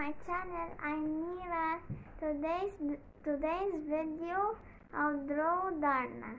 my channel. I'm Mira. Today's video I'll draw Darna.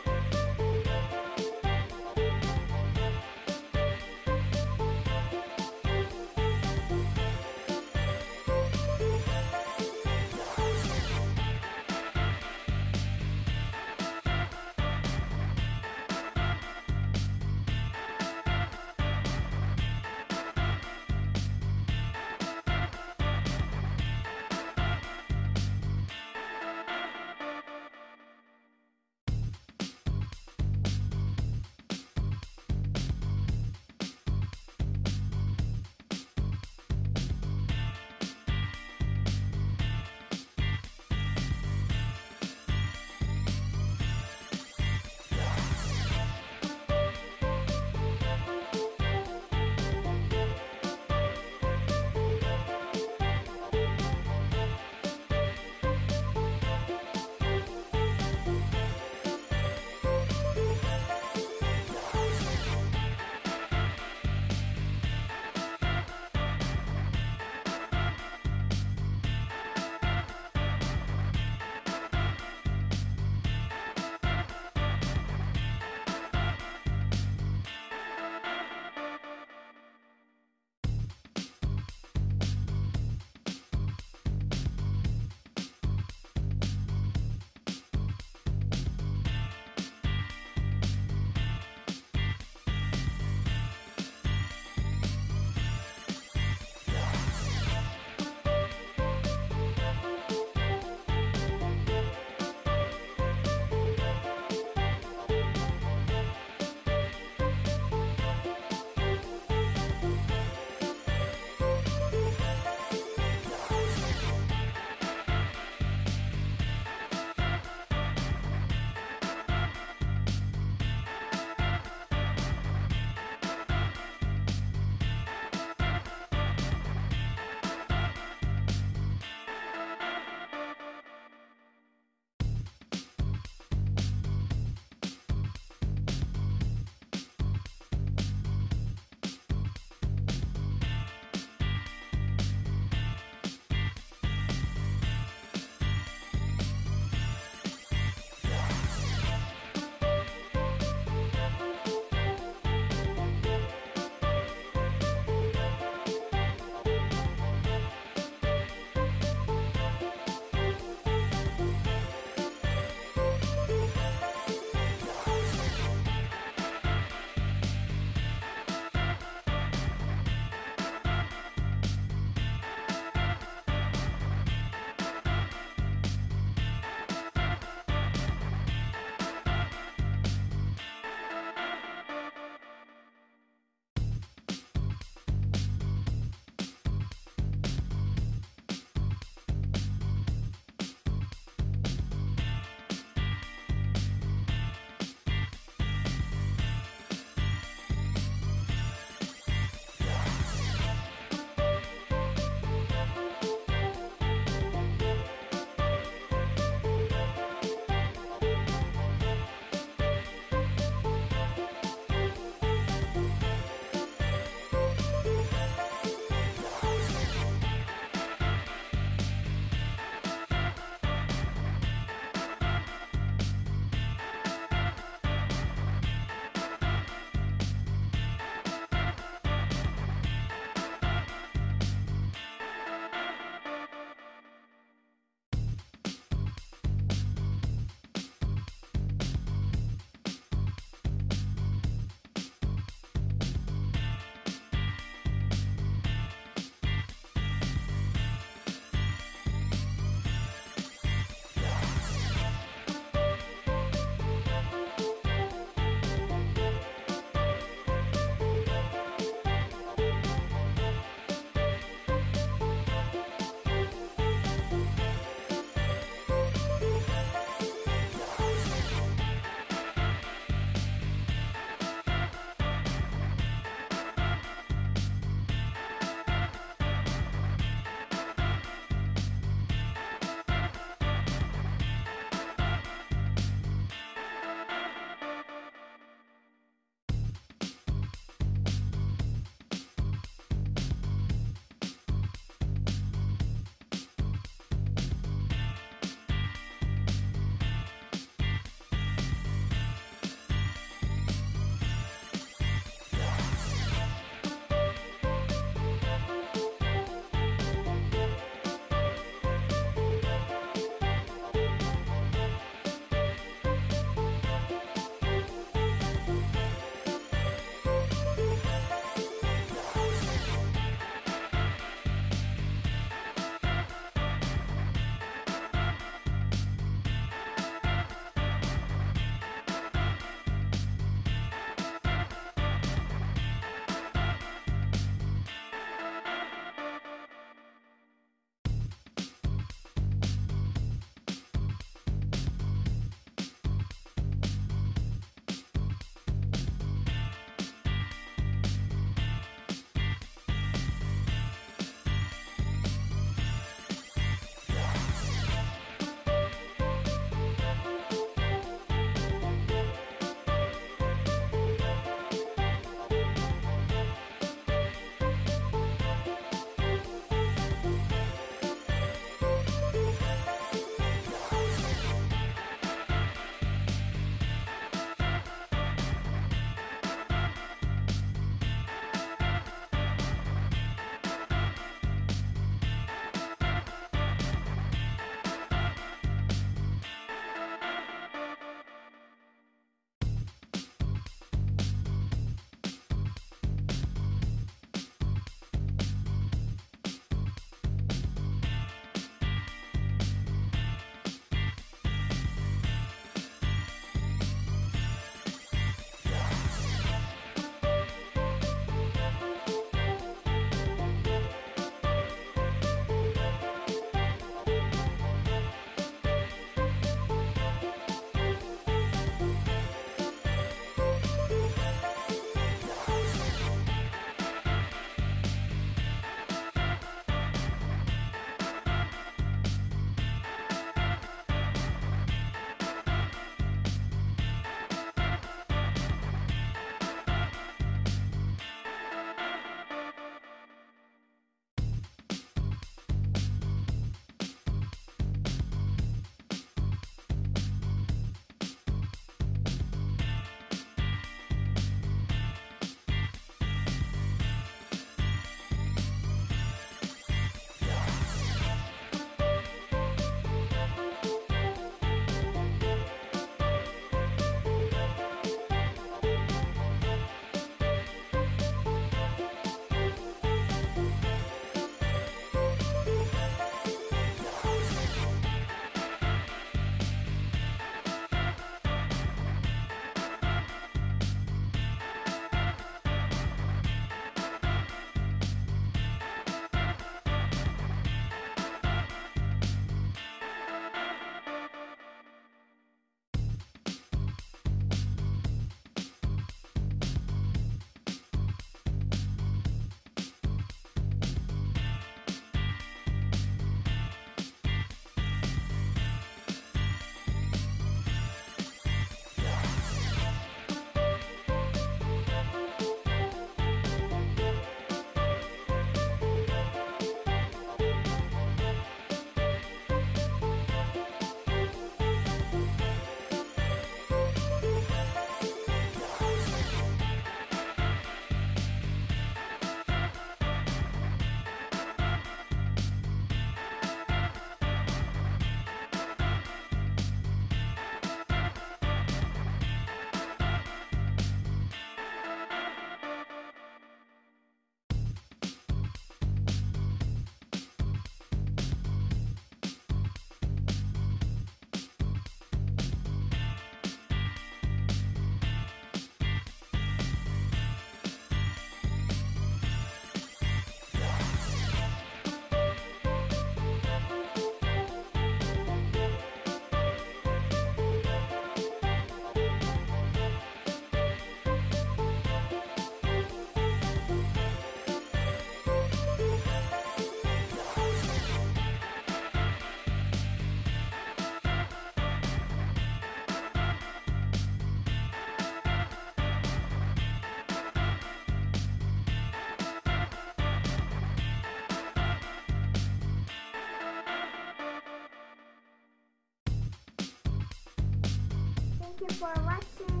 for watching.